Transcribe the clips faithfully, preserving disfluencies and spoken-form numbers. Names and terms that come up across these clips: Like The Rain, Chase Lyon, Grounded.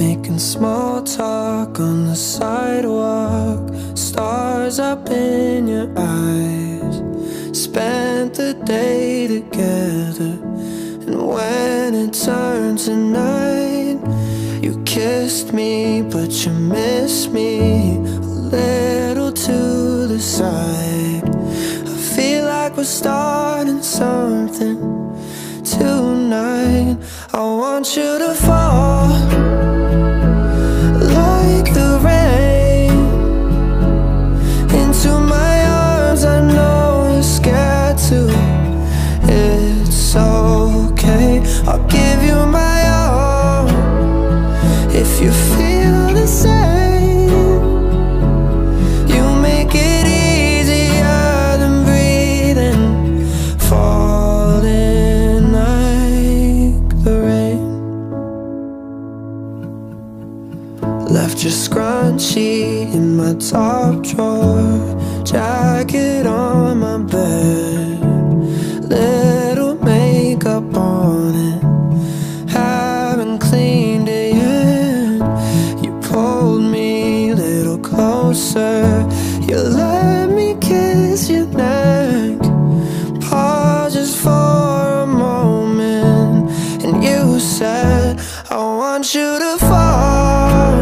making small talk on the sidewalk. Stars up in your eyes. Spent the day together, and when it turned to night, you kissed me, but you missed me a little to the side. I feel like we're starting something tonight. I want you to fall like the rain into my arms. I know you're scared to. It's okay, I'll give you my all if you feel the same. You make it easier than breathing. Falling like the rain. Left your scrunchie in my top drawer, jacket on my bed, little makeup on it, haven't cleaned it yet. You pulled me a little closer, you let me kiss your neck. Pause just for a moment, and you said, I want you to fall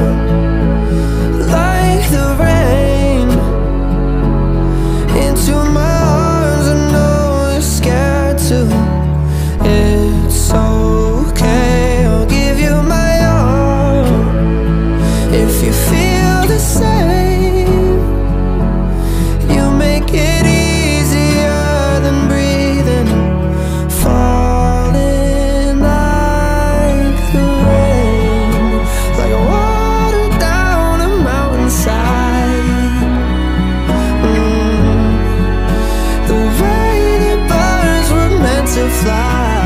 like the rain into my arms. I know scared to. It's okay, I'll give you my all if you feel the same. You make it easier than breathing. Falling like the rain, like water down a mountainside. mm. The rain, to fly.